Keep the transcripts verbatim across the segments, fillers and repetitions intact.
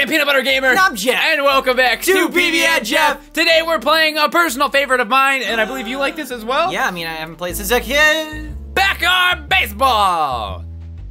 Everybody, I'm PeanutButterGamer. And I'm Jeff. And welcome back to, to P B and Jeff. Today we're playing a personal favorite of mine, and I believe you like this as well? Yeah, I mean, I haven't played since a kid. Backyard Baseball!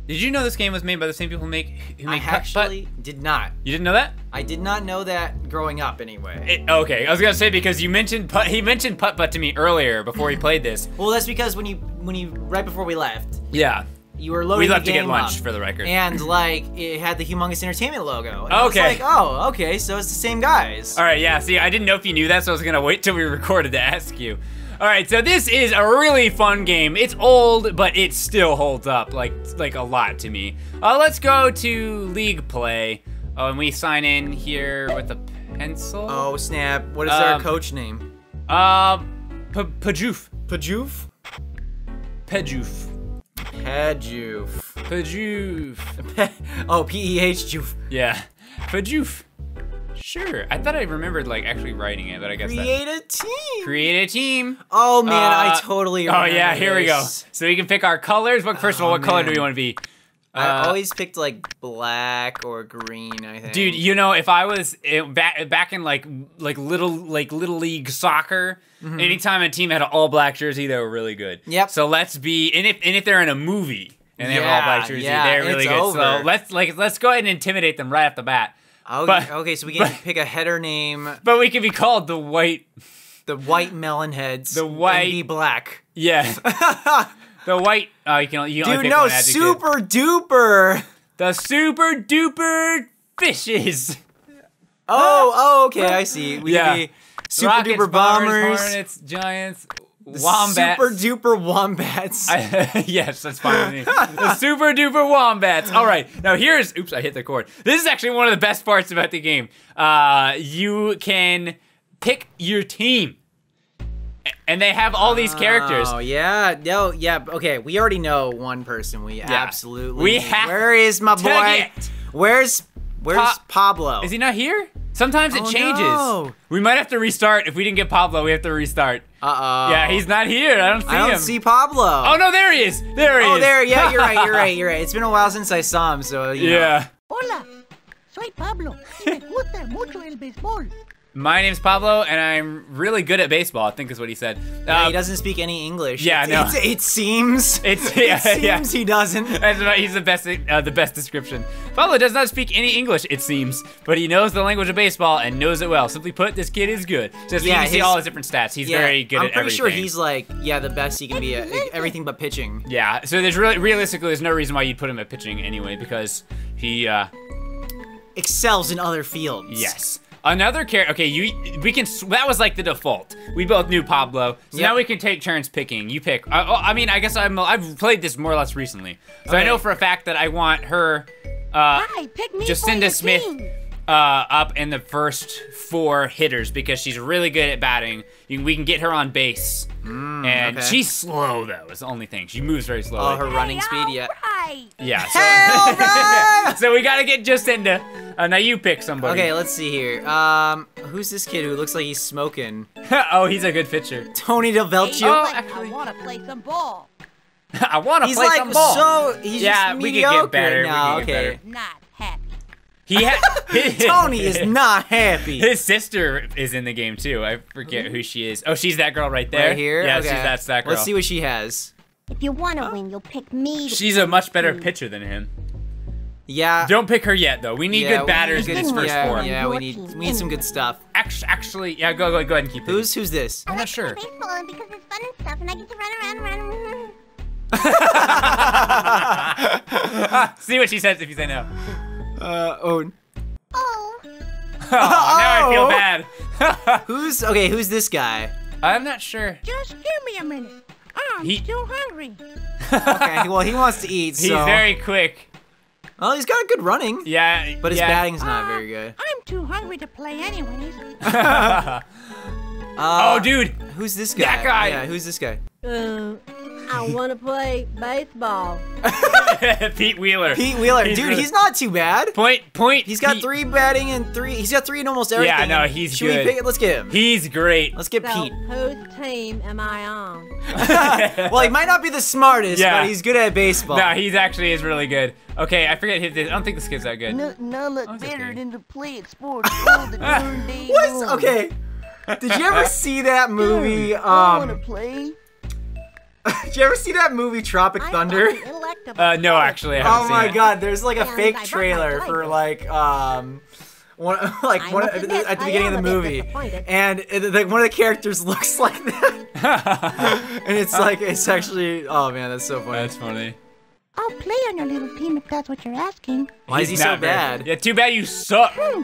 Did you know this game was made by the same people who make who make I actually Putt-Putt? Did not. You didn't know that? I did not know that growing up anyway. It, okay, I was gonna say because you mentioned Putt, he mentioned Putt-Putt to me earlier before he played this. Well, that's because when you when you right before we left. Yeah. You were loading we left the game to get lunch up, for the record. And like it had the Humongous Entertainment logo. And okay. I was like, oh, okay, so it's the same guys. All right, yeah. See, I didn't know if you knew that, so I was gonna wait till we recorded to ask you. All right, so this is a really fun game. It's old, but it still holds up like like a lot to me. Uh, let's go to League Play. Oh, and we sign in here with a pencil. Oh snap! What is um, our coach name? Um, uh, P B and Jeff. P B and Jeff. P B and Jeff. P B and Jeff. P B and Jeff. Oh, P E H Jeff. Yeah. P B and Jeff. Sure. I thought I remembered like actually writing it, but I guess Create that. a team. Create a team. Oh man, uh, I totally remember. Oh yeah, here this. we go. So we can pick our colors. But first oh, of all, what man. color do we want to be? I uh, always picked like black or green, I think. Dude, you know, if I was it, back back in like like little like little league soccer, mm-hmm. anytime a team had an all black jersey, they were really good. Yep. So let's be and if and if they're in a movie and they yeah, have an all black jersey, yeah, they're really good. Over. So let's like let's go ahead and intimidate them right off the bat. Okay, but, okay, so we can but, pick a header name. But we can be called the white... The white melon heads. The white... And be black. Yeah. The white... Oh, you can, you can Dude, only pick no, one adjective. super duper. The super duper fishes. Oh, oh, okay, I see. We yeah. be super Rockets, duper bombers. bombers. Hornets, Giants, the wombats. Super duper wombats. I, yes, that's fine with me. The super duper wombats. All right, now here's, oops, I hit the cord. This is actually one of the best parts about the game. Uh, you can pick your team. And they have all these characters. Oh yeah, no, yeah. Okay, we already know one person. We yeah. absolutely. We have. Where is my boy? It. Where's Where's pa Pablo? Is he not here? Sometimes oh, it changes. No. We might have to restart if we didn't get Pablo. We have to restart. Uh oh. Yeah, he's not here. I don't see him. I don't him. see Pablo. Oh no, there he is. There he oh, is. Oh there. Yeah, you're right. You're right. You're right. It's been a while since I saw him, so you yeah. know. Hola, soy Pablo. Me gusta mucho el béisbol. My name's Pablo, and I'm really good at baseball, I think is what he said. Yeah, um, he doesn't speak any English. Yeah, it's, no. It's, it seems. It's, yeah, it seems yeah. he doesn't. He's the best, uh, the best description. Pablo does not speak any English, it seems, but he knows the language of baseball and knows it well. Simply put, this kid is good. Just yeah, you can see all his different stats. He's yeah, very good at everything. I'm pretty sure he's like, yeah, the best he can be at everything but pitching. Yeah, so there's really, realistically, there's no reason why you'd put him at pitching anyway, because he... Uh, excels in other fields. Yes. Another character, okay, you, we can, that was like the default. We both knew Pablo, so yep. now we can take turns picking. You pick, I, I mean, I guess I'm, I've played this more or less recently. So okay. I know for a fact that I want her, uh, Hi, pick me Jacinda Smith, uh, up in the first four hitters because she's really good at batting. You, we can get her on base. Mm, and okay. she's slow though, is the only thing. She moves very slowly. Oh, her running speed, yeah. Right. Yeah, so, right. So we gotta get Jacinda. Uh, now you pick somebody. Okay, let's see here. Um, who's this kid who looks like he's smoking? Oh, he's a good pitcher. Tony DeVelcio. Hey, oh, actually. I wanna play some ball. I wanna he's play like, some ball. So, he's yeah, just mediocre. We could get better. No, we could okay. get better. Not happy. He ha his, Tony is not happy. His sister is in the game too. I forget who she is. Oh, she's that girl right there. Right here? Yeah, okay. she's, that's that girl. Let's see what she has. If you wanna oh. win, you'll pick me. She's a much better you. pitcher than him. Yeah. Don't pick her yet, though. We need yeah, good batters in its first yeah, form. Yeah, we need we need some good stuff. Actually, actually yeah, go go go ahead and keep it. Who's who's this? I'm not sure. See what she says if you say no. Uh oh. Oh. oh now I feel bad. who's okay? Who's this guy? I'm not sure. Just give me a minute. I'm he, still hungry. Okay. Well, he wants to eat. So. He's very quick. Well, he's got a good running. Yeah, but his yeah. batting's not uh, very good. I'm too hungry to play anyways. Uh, oh, dude. Who's this guy? That guy. Yeah, who's this guy? Uh, I want to play baseball. Pete Wheeler. Pete Wheeler. Pete dude, Wheeler. He's not too bad. Point, point. He's got Pete. three batting and three. He's got three in almost everything. Yeah, no, he's Should good. Should we pick it? Let's get him. He's great. Let's get so, Pete. Whose team am I on? Well, he might not be the smartest, yeah. but he's good at baseball. No, he actually is really good. Okay, I forget his. I don't think this kid's that good. No, no look oh, better okay. than to play at sports all the darn day long. What's, okay. Did you ever see that movie? Um, I want to play. Did you ever see that movie Tropic Thunder? Uh, no, actually, I haven't. Oh my God! There's like a fake trailer for like um, one like one at the beginning of the movie, and it, like one of the characters looks like that, and it's like it's actually oh man, that's so funny. That's funny. I'll play on your little team if that's what you're asking. Why is he so bad? Yeah, too bad you suck. Hmm.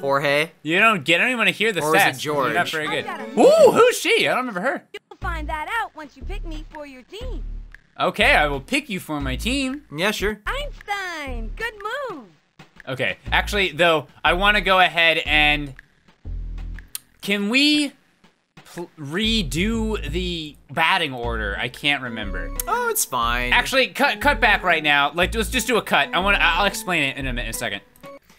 Jorge. You don't get. I don't even want to hear the sass. Or is it George? You're not very good. Ooh, who's she? I don't remember her. You'll find that out once you pick me for your team. Okay, I will pick you for my team. Yeah, sure. Einstein, good move. Okay, actually, though, I want to go ahead and can we redo the batting order? I can't remember. Oh, it's fine. Actually, cut cut back right now. Like, let's just do a cut. I want. I'll explain it in a minute, in a second.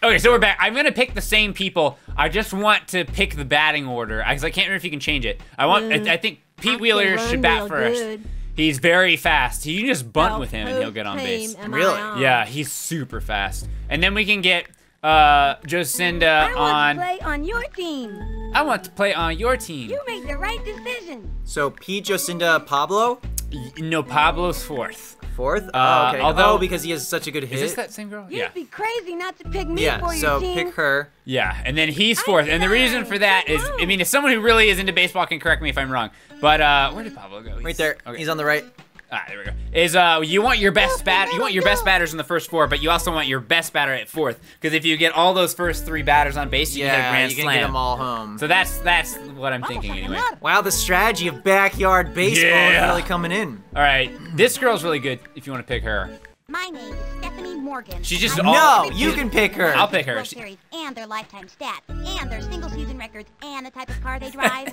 Okay, so we're back. I'm gonna pick the same people. I just want to pick the batting order. I, cause I can't remember if you can change it. I want. Uh, I, I think Pete Wheeler should bat first. Good. He's very fast. You can just bunt I'll with him and he'll get on base. Really? On? Yeah, he's super fast. And then we can get uh, Jacinda on. I want on, to play on your team. I want to play on your team. You made the right decision. So Pete, Jacinda, Pablo? No, Pablo's fourth. Fourth? Uh, oh, okay. Although oh, because he has such a good hit. Is this that same girl? You'd yeah. be crazy not to pick me yeah, for your so team. Yeah, so pick her. Yeah, and then he's fourth. And the reason for that is, I mean, if someone who really is into baseball can correct me if I'm wrong. But uh, where did Pablo go? He's, right there. Okay. He's on the right. Ah, there we go. Is uh, you want your best bat? You want your best batters in the first four, but you also want your best batter at fourth, because if you get all those first three batters on base, you yeah, get a grand slam. Yeah, you can get them all home. So that's that's what I'm thinking anyway. Wow, the strategy of backyard baseball yeah. is really coming in. All right, this girl's really good. If you want to pick her. My name is Stephanie Morgan. She's just all no. You can pick her. I'll pick her. Series and their lifetime stats and their single season records and the type of car they drive.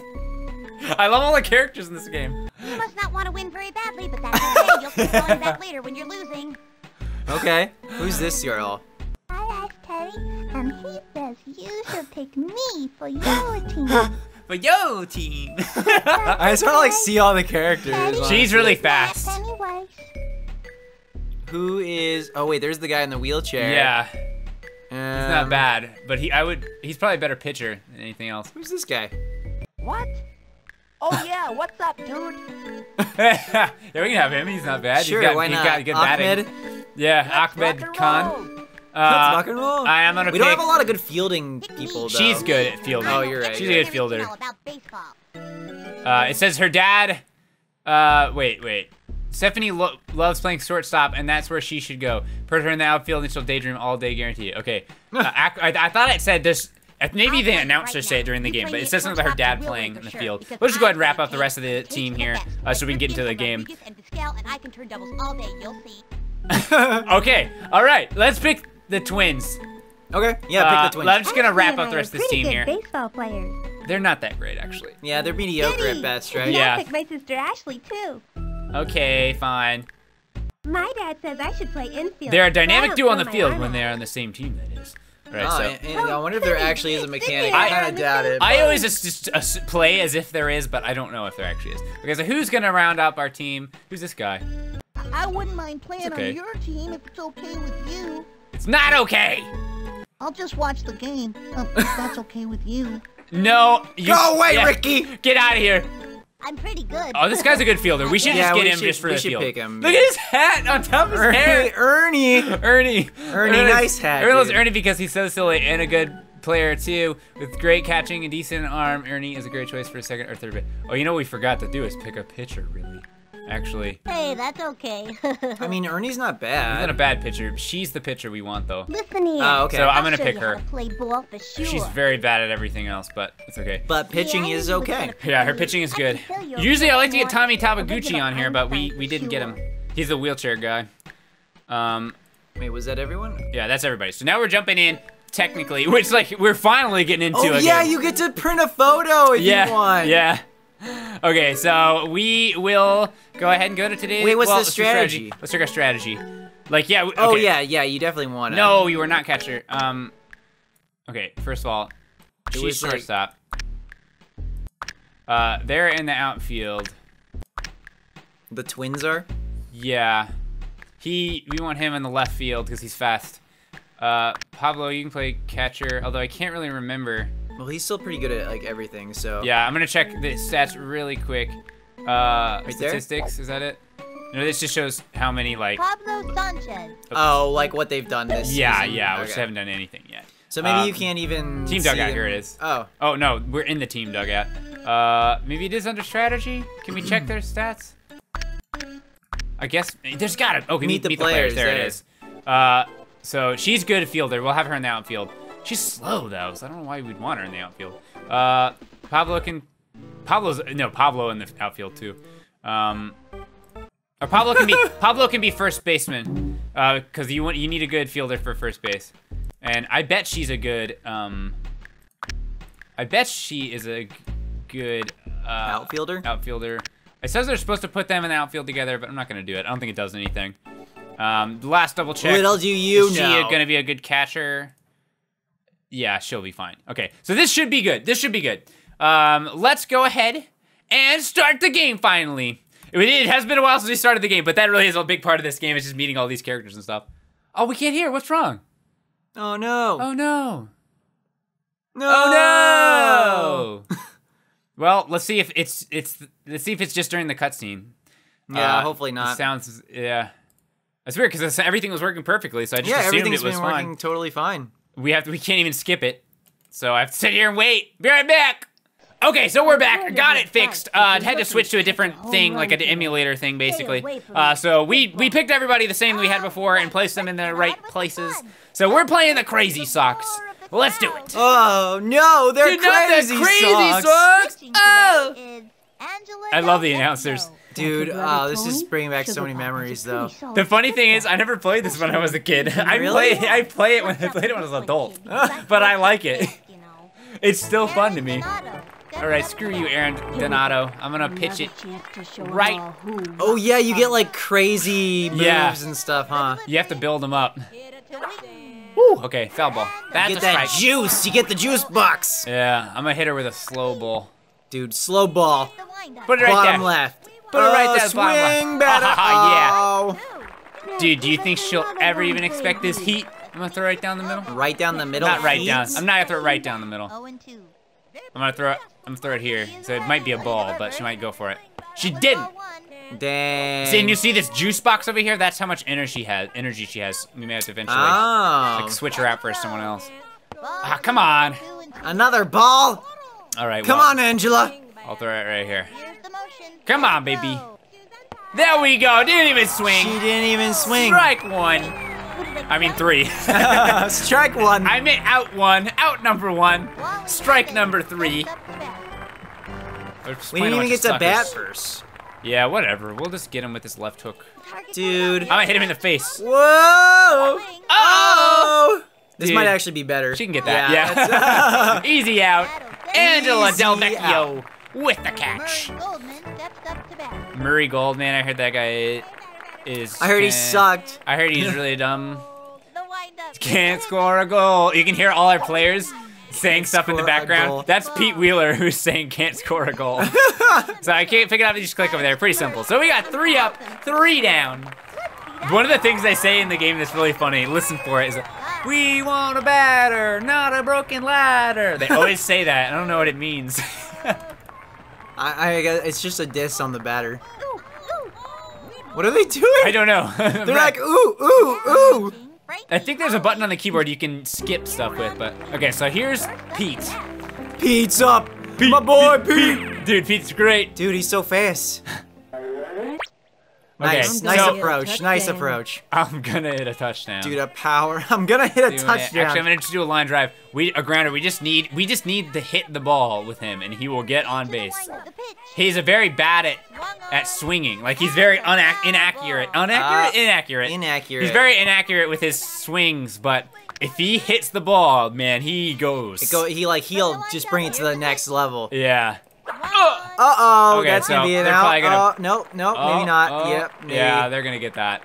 I love all the characters in this game. You must not want to win very badly, but that's okay. You'll keep going back later when you're losing. Okay, who's this girl? I asked Terry, and he says you should pick me for your team. For your team. I just want to like see all the characters. Teddy, she's really fast. Pennywise. Who is? Oh wait, there's the guy in the wheelchair. Yeah. Um, he's not bad, but he I would. He's probably a better pitcher than anything else. Who's this guy? What? Oh yeah, what's up, dude? Yeah, we can have him. He's not bad. Sure, he's got, why he's not? Got good batting. Ahmed. Yeah, Let's Ahmed Khan. Uh, rock and roll. I am gonna we pick. Don't have a lot of good fielding people, though. She's good at fielding. Oh, you're right. She's a good fielder. Uh, it says her dad. Uh, wait, wait. Stephanie lo loves playing shortstop, and that's where she should go. Put her in the outfield, and she'll daydream all day, guarantee. Okay. Uh, I, I thought it said this. Maybe the announcer right said it during the game, but it says something about her dad playing in the field. Let's just go ahead and wrap up the rest of the team here uh, so we can get into the game. Okay, all right, let's pick the twins. Okay, yeah, pick the twins. Uh, I'm just going to wrap up the rest of this team here. They're not that great, actually. Yeah, they're mediocre at best, right? Yeah. I picked my sister Ashley, too. Okay, fine. My dad says I should play infield. They're a dynamic duo on the field when they're on the same team, that is. Right, oh, so. and, and I wonder if there actually is a mechanic. I kind of doubt it. But. I always just, just play as if there is, but I don't know if there actually is. Okay, so who's gonna round up our team? Who's this guy? I wouldn't mind playing okay. on your team if it's okay with you. It's not okay. I'll just watch the game. Oh, if that's okay with you. No. You, Go away, yeah, Ricky. Get out of here. I'm pretty good. Oh, this guy's a good fielder. We should yeah, just get him should, just for the field. Pick him. Look at his hat on top of his Ernie, hair. Ernie. Ernie. Ernie, nice hat. Everyone loves Ernie because he's so silly and a good player, too. With great catching and decent arm, Ernie is a great choice for a second or third bit. Oh, you know what we forgot to do is pick a pitcher, really. Actually. Hey, that's okay. I mean, Ernie's not bad. He's not a bad pitcher. She's the pitcher we want, though. Listen here. Oh, okay. So I'm going to pick her. Play ball for sure. She's very bad at everything else, but it's okay. But pitching yeah, is okay. Yeah, her pitching is good. Usually I like to get Tommy Tabaguchi on here, but we, we didn't get him. He's the wheelchair guy. Um, Wait, was that everyone? Yeah, that's everybody. So now we're jumping in technically, which, like, we're finally getting into. Oh, yeah, again. You get to print a photo if yeah, you want. Yeah. Okay, so we will go ahead and go to today's. Wait, what's well, the strategy? Let's check our strategy. Like, yeah. Okay. Oh, yeah, yeah, you definitely want to. No, you were not catcher. Um, okay, first of all, it she's shortstop. Like... Uh, they're in the outfield. The Twins are? Yeah. He, we want him in the left field because he's fast. Uh, Pablo, you can play catcher, although I can't really remember. Well, he's still pretty good at, like, everything, so... Yeah, I'm gonna check the stats really quick. Uh, right statistics, there? Is that it? No, this just shows how many, like... Pablo Sanchez. Oh, like what they've done this yeah, season. Yeah, yeah, okay. We just haven't done anything yet. So maybe um, you can't even Team Dugout, here it is. Oh. Oh, no, we're in the Team Dugout. Uh, maybe it is under strategy? Can we check their stats? I guess, there's gotta... Okay, meet the, meet players. the players, there, there it is. Uh, so she's good at fielder. We'll have her in the outfield. She's slow though, so I don't know why we'd want her in the outfield. Uh, Pablo can, Pablo's no Pablo in the outfield too. Um, or Pablo can be Pablo can be first baseman, uh, because you want you need a good fielder for first base, and I bet she's a good. Um, I bet she is a good uh, outfielder. Outfielder. It says they're supposed to put them in the outfield together, but I'm not gonna do it. I don't think it does anything. Um, last double check. Little do you know. Is she gonna be a good catcher? Yeah, she'll be fine. Okay, so this should be good. This should be good. Um, let's go ahead and start the game finally. It, it has been a while since we started the game, but that really is a big part of this game. It's just meeting all these characters and stuff. Oh, we can't hear. What's wrong? Oh, no. Oh, no. No. Oh, no. Well, let's see if it's, it's, let's see if it's just during the cutscene. Yeah, uh, hopefully not. It sounds, yeah. That's weird because everything was working perfectly, so I just yeah, assumed it was fine. Yeah, everything's been working fine. Totally fine. We have to, we can't even skip it. So I have to sit here and wait. Be right back. Okay, so we're back. I got it fixed. Uh, had to switch to a different thing, like an emulator thing, basically. Uh, so we, we picked everybody the same we had before and placed them in the right places. So we're playing the Crazy Socks. Let's do it. Oh, no, they're Crazy Socks. Oh. I love the announcers. Dude, oh, this is bringing back so many memories, though. The funny thing is, I never played this when I was a kid. I really? play, I play it when I played it when I was an adult, but I like it. It's still fun to me. All right, screw you, Aaron Donato. I'm gonna pitch it right. Oh yeah, you get like crazy moves yeah. and stuff, huh? You have to build them up. Woo! Okay, foul ball. That's you get that strike. Juice. You get the juice box. Yeah, I'm gonna hit her with a slow ball. Dude, slow ball. Put it right Bottom there. left. Put it right there, swing batter. Oh, yeah. Dude, do you think she'll ever even expect this heat? I'm gonna throw it right down the middle. Right down the middle. Not right heat? down. I'm not gonna throw it right down the middle. I'm gonna throw it. I'm gonna throw it here. So it might be a ball, but she might go for it. She didn't. Dang. See, and you see this juice box over here? That's how much energy she has. Energy she has. We may have to eventually oh. like switch her out for someone else. Ah, oh, come on. Another ball. All right. Come well, on, Angela. I'll throw it right here. Come on, baby. There we go. Didn't even swing. She didn't even swing. Strike one. I mean three. Strike one. I meant out one. Out number one. Strike number three. We didn't even get to bat first. Yeah, whatever. We'll just get him with this left hook. Dude. I'm gonna hit him in the face. Whoa. Oh. oh. This Dude. might actually be better. She can get that. Yeah. yeah. Easy out. Angela Easy Del Vecchio. Out. With the catch. Murray Goldman steps up to bat. Murray Goldman, I heard that guy is... I heard he sucked. I heard he's really dumb. Can't score a goal. You can hear all our players saying stuff in the background. That's Pete Wheeler who's saying can't score a goal. So I can't pick it up. You just click over there. Pretty simple. So we got three up, three down. One of the things they say in the game that's really funny, listen for it, is we want a batter, not a broken ladder. They always say that. I don't know what it means. I, I guess it's just a diss on the batter. What are they doing? I don't know. They're like, ooh, ooh, ooh. I think there's a button on the keyboard you can skip stuff with, but. Okay, so here's Pete. Pete's up. Pete, my boy, Pete. Pete. Dude, Pete's great. Dude, he's so fast. Okay, nice, nice so, approach, nice approach. I'm gonna hit a touchdown. Dude, a power. I'm gonna hit a Dude, touchdown. Actually, I'm gonna just do a line drive. We, a grounder. We just need, we just need to hit the ball with him, and he will get on base. He's a very bad at, at swinging. Like he's very unac inaccurate, inaccurate, uh, inaccurate, inaccurate. He's very inaccurate with his swings, but if he hits the ball, man, he goes. It go, he like he'll just bring it to the next level. Yeah. Uh-oh, okay, that's so gonna be an out. Gonna... Oh, no, no, oh, maybe not. Oh, yep, maybe. Yeah, they're gonna get that.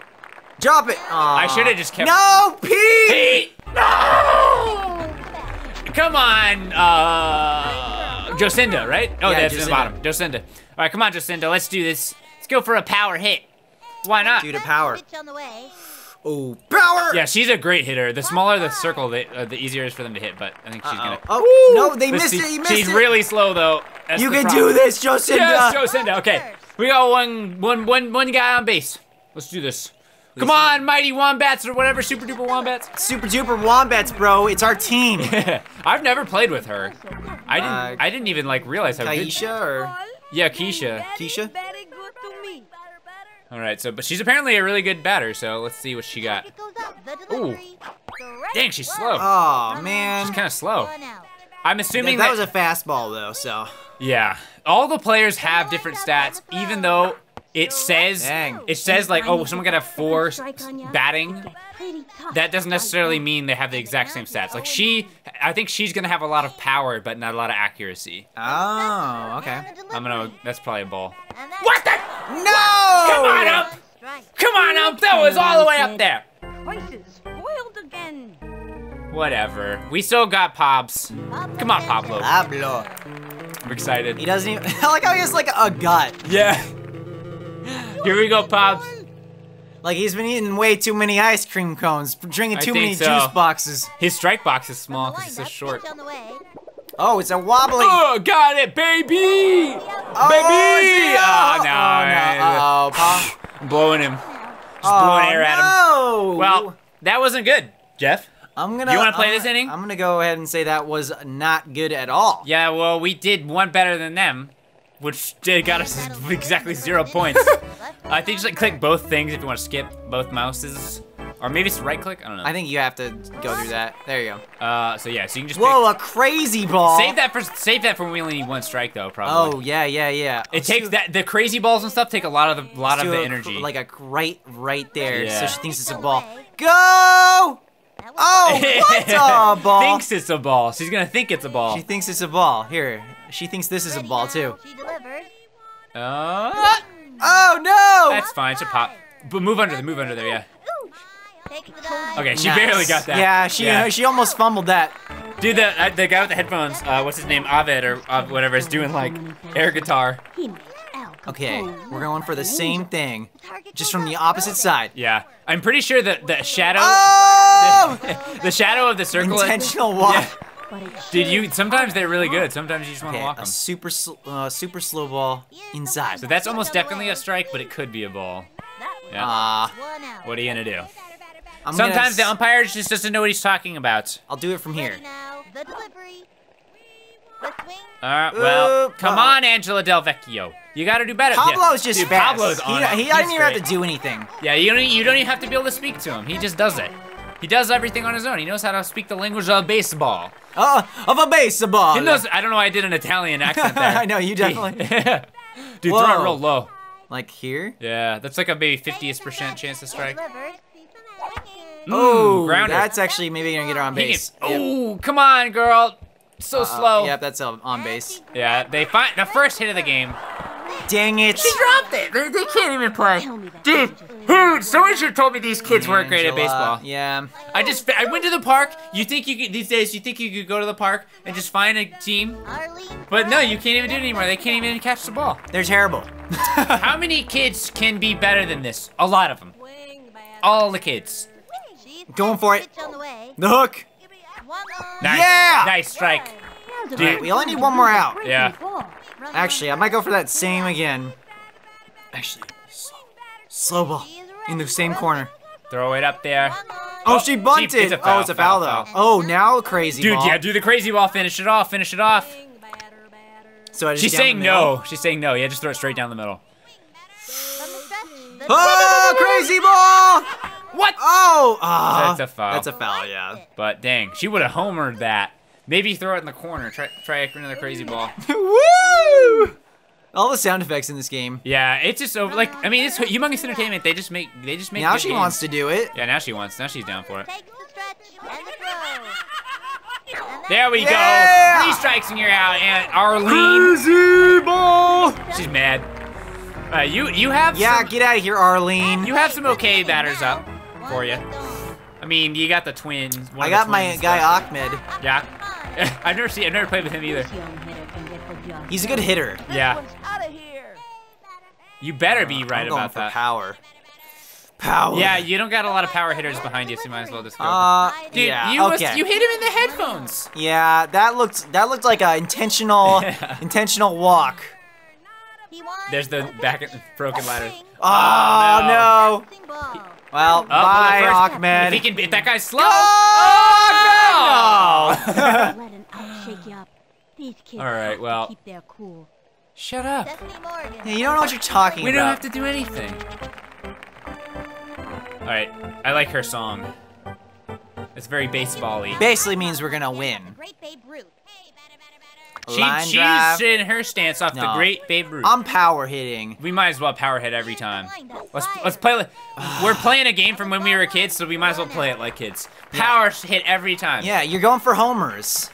Drop it! Aww. I should have just kept... No, Pete! Pete! No! Come on, uh... Jacinda, right? Oh, yeah, that's in the bottom. Jacinda. All right, come on, Jacinda, let's do this. Let's go for a power hit. Why not? Dude, a power. Oh, power! Yeah, she's a great hitter. The smaller the circle, the, uh, the easier it is for them to hit, but I think she's uh-oh. gonna... Oh, no, they let's missed see. it, he missed she's it! She's really slow, though. That's you can problem. do this, Jacinda! Yes, Jacinda, okay. We got one, one, one, one guy on base. Let's do this. Please. Come on, Mighty Wombats or whatever, Super Duper Wombats. Super Duper Wombats, bro. It's our team. I've never played with her. I didn't uh, I didn't even, like, realize how good... Keisha, or...? Yeah, Keisha. Keisha? All right, so, but she's apparently a really good batter, so let's see what she got. Ooh. Dang, she's slow. Oh, man. She's kind of slow. I'm assuming that... That was a fastball, though, so... Yeah. All the players have different stats, even though it says... Dang. It says, like, oh, someone got a four batting. That doesn't necessarily mean they have the exact same stats. Like, she... I think she's going to have a lot of power, but not a lot of accuracy. Oh, okay. I'm going to... That's probably a ball. What the... No! Come on up! Come on up! That was all the way up there! Whatever. We still got Pops. Come on, Pablo. Pablo. I'm excited. He doesn't even... I like how he has, like, a gut. Yeah. Here we go, Pops. Like, he's been eating way too many ice cream cones, drinking too many so. juice boxes. His strike box is small because he's so short. Oh, it's a wobbly. Oh, got it, baby! Oh, baby! Oh, no. Oh, no. Uh-oh. I'm blowing him. Just oh, blowing air no. at him. Well, that wasn't good, Jeff. I'm gonna, you want to play I'm, this inning? I'm going to go ahead and say that was not good at all. Yeah, well, we did one better than them, which did got us exactly zero points. I think just like click both things if you want to skip both mouses. Or maybe it's right click, I don't know. I think you have to go through that. There you go. Uh, so yeah, so you can just Whoa, pick. a crazy ball. Save that for save that for when we only need one strike though, probably. Oh, yeah, yeah, yeah. It I'll takes do, that the crazy balls and stuff take a lot of the lot of the a, energy. Like a right right there. Yeah. So she thinks it's a ball. Go! Oh, what a ball. Thinks it's a ball. She's going to think it's a ball. She thinks it's a ball. Here. She thinks this is a ball too. Uh, oh, no. That's fine. It's a pop. But move under there. Move under there, yeah. Okay, she nice. barely got that. Yeah, she yeah. she almost fumbled that. Dude, the uh, the guy with the headphones, uh, what's his name, Ovid or uh, whatever, is doing like air guitar. Okay, we're going for the same thing, just from the opposite side. Yeah, I'm pretty sure that the shadow, oh! the, the shadow of the circle. Intentional walk. Yeah. Dude, you sometimes they're really good. Sometimes you just want to okay, walk them. A super sl uh, super slow ball inside. So that's almost definitely a strike, but it could be a ball. Yeah. Uh, what are you gonna do? I'm Sometimes the umpire just doesn't know what he's talking about. I'll do it from here. Alright, uh, well, Oop, come uh -oh. on, Angela Del Vecchio. You gotta do better. Pablo's yeah. just Dude, fast. Pablo's on He, he doesn't even have to do anything. Yeah, you don't, you don't even have to be able to speak to him. He just does it. He does everything on his own. He knows how to speak the language of baseball. Uh, of a baseball. He knows, I don't know why I did an Italian accent there. I know, you definitely. Dude, Whoa. throw it real low. Like here? Yeah, that's like a maybe fiftieth percent chance to strike. Oh, that's actually maybe gonna get her on base. Yep. Oh, come on, girl. So uh, slow. Yep, that's on base. Yeah, they find the first hit of the game. Dang it. She dropped it. They, they can't even play. Dude, who? Someone should have told me these kids Angela, weren't great at baseball. Yeah. I just, I went to the park. You think you could, these days, you think you could go to the park and just find a team? But no, you can't even do it anymore. They can't even catch the ball. They're terrible. How many kids can be better than this? A lot of them. All the kids. Going for it. The hook. Nice. Yeah. Nice strike. Dude. Right, we only need one more out. Yeah. Actually, I might go for that same again. Actually, slow, slow ball in the same corner. Throw it up there. Oh, oh she bunted. She, it's a foul, oh, it's a foul, foul though. Foul. Oh, now crazy Dude, ball. Dude, yeah, do the crazy ball. Finish it off. Finish it off. So I just She's saying no. She's saying no. Yeah, just throw it straight down the middle. Oh, crazy ball! What? Oh! Uh, that's a foul. That's a foul, yeah. But dang, she would have homered that. Maybe throw it in the corner. Try, try another crazy ball. Woo! All the sound effects in this game. Yeah, it's just over. Like, I mean, it's Humongous Entertainment. They just make. They just make. Now she games. Wants to do it. Yeah, now she wants. Now she's down for it. There we yeah! go. Three strikes and you're out. And Arlene. Crazy ball. She's mad. Uh, you you have. Yeah, some, get out of here, Arlene. You have some okay batters up for you. I mean, you got the twins. I got twins, my guy Ahmed. Yeah. I've never seen. I've never played with him either. He's a good hitter. Yeah. You better be right I'm going about for that. Power. Power. Yeah, you don't got a lot of power hitters behind you, so you might as well just go. Uh, Dude, yeah, you, okay. must, you hit him in the headphones. Yeah, that looked that looked like a intentional intentional walk. There's the back at the broken ladder. Oh, oh no. no. Well, oh, bye, well, Ahmed. If, he can, if that guy's slow. Oh, no. no. All right, well, cool. Shut up. Hey, you don't know what you're talking we about. We don't have to do anything. All right, I like her song. It's very baseball-y. Basically means we're going to win. She, she's in her stance off no. the great Babe Ruth. I'm power hitting. We might as well power hit every time. Let's let's play like we're playing a game from when we were kids, so we might as well play it like kids. Power yeah. hit every time. Yeah, you're going for homers.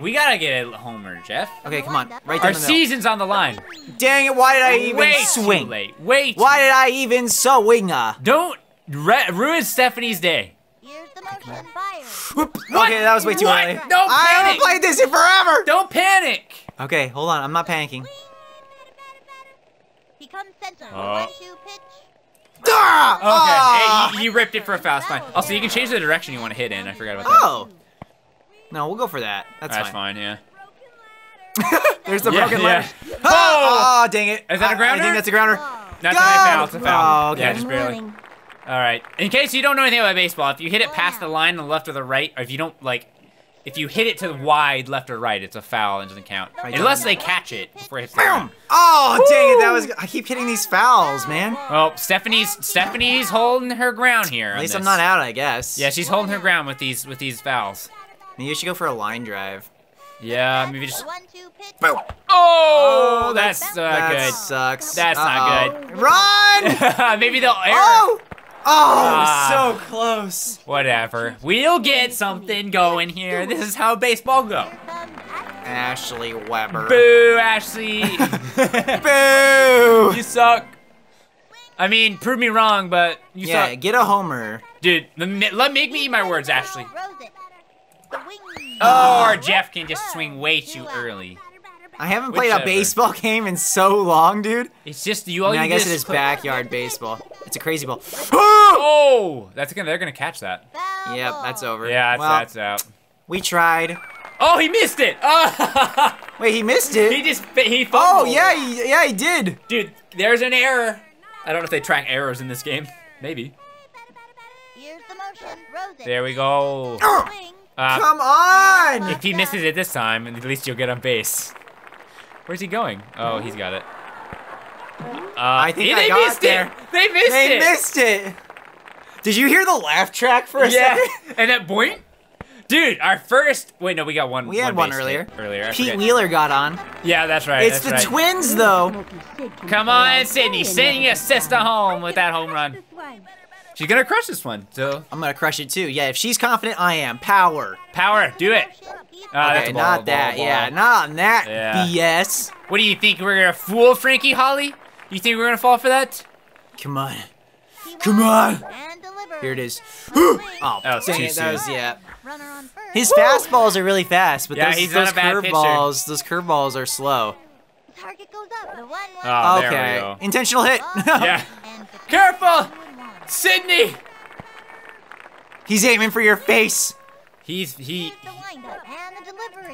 We gotta get a homer, Jeff. Okay, come on. Right down Our the season's on the line. Dang it! Why did I even Way swing? Too late. Way too Why late. did I even swing? Don't ruin Stephanie's day. What? Okay, that was way too what? early. Don't I panic. haven't played this in forever. Don't panic. Okay, hold on. I'm not panicking. He comes center. Oh. Ah! Okay, oh. Hey, you, you ripped it for a foul. It's fine. Also, you can change the direction you want to hit in. I forgot about that. Oh. No, we'll go for that. That's right, fine. That's fine, yeah. There's the yeah, broken ladder. Yeah. Oh! Oh, dang it. Is that a grounder? I think that's a grounder. That's not a foul. It's a foul. Oh, okay. Yeah, just barely. All right. In case you don't know anything about baseball, if you hit it past the line, the left or the right, or if you don't like, if you hit it to the wide left or right, it's a foul and doesn't count unless they catch it before it hits the line. Oh, Woo! dang it! That was. I keep hitting these fouls, man. Well, Stephanie's Stephanie's holding her ground here. At least this. I'm not out, I guess. Yeah, she's holding her ground with these with these fouls. Maybe you should go for a line drive. Yeah, maybe just. Boom. Oh, that's not that good. That sucks. That's uh-oh. not good. Run! Maybe they'll error. Oh! Oh, uh, so close. Whatever. We'll get something going here. This is how baseball goes. Ashley Weber. Boo, Ashley. Boo. You suck. I mean, prove me wrong, but you yeah, suck. Yeah, get a homer. Dude, let make me eat my words, Ashley. Oh, or Jeff can just swing way too early. I haven't played Whichever. a baseball game in so long, dude. It's just you all. I, mean, you I guess it is backyard baseball. It's a crazy ball. Oh! That's gonna. They're gonna catch that. Yep, that's over. Yeah, that's, well, that's out. We tried. Oh, he missed it. Oh. Wait, he missed it. He just he. Fumbled. Oh yeah, he, yeah, he did. Dude, there's an error. I don't know if they track errors in this game. Maybe. Here's the motion. There we go. Uh, Come on! If he misses it this time, at least you'll get on base. Where's he going? Oh, he's got it. Uh, I think yeah, I they got missed there. it. They missed they it. They missed it. Did you hear the laugh track for a yeah. second? And that point, dude. Our first. Wait, no, we got one. We had one, one earlier. Earlier. Pete Wheeler got on. Yeah, that's right. It's that's the right. twins, though. Come on, Sydney, sending your sister home with that home run. She's gonna crush this one. So I'm gonna crush it too. Yeah, if she's confident, I am. Power. Power. Do it. Uh, okay, ball, not ball, that, ball, ball. yeah, not on that yeah. B S. What do you think, we're gonna fool Frankie Holly? You think we're gonna fall for that? Come on, come on! Here it is. Oh, that was dang it, that was, yeah. His Woo! fastballs are really fast, but yeah, those, those curveballs, those curveballs are slow. Oh, okay, there we go. Intentional hit. Yeah. Careful, Sydney. He's aiming for your face. He's he. he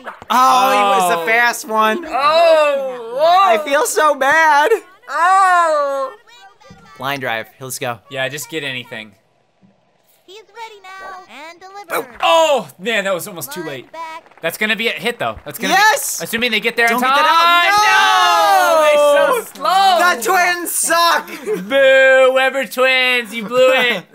Oh, oh, he was the fast one. Oh, whoa. I feel so bad. Oh. Line drive. Let's go. Yeah, just get anything. He's ready now and deliver. Oh, man, that was almost too late. That's gonna be a hit though. That's gonna. Yes. Be, assuming they get there in time. Don't get that out. No, no, they're so slow. The twins suck. Boo. Weber twins, you blew it.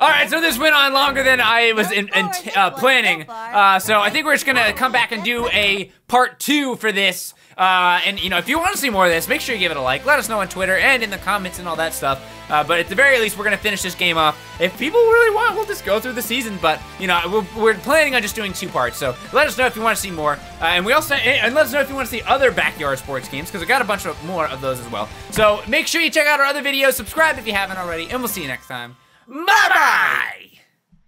All right, so this went on longer than I was in, in, uh, planning. Uh, so I think we're just gonna come back and do a part two for this. Uh, and you know, if you want to see more of this, make sure you give it a like. Let us know on Twitter and in the comments and all that stuff. Uh, but at the very least, we're gonna finish this game off. If people really want, we'll just go through the season. But you know, we're, we're planning on just doing two parts. So let us know if you want to see more. Uh, and we also and let us know if you want to see other Backyard Sports games because we got a bunch of more of those as well. So make sure you check out our other videos. Subscribe if you haven't already, and we'll see you next time. Bye bye.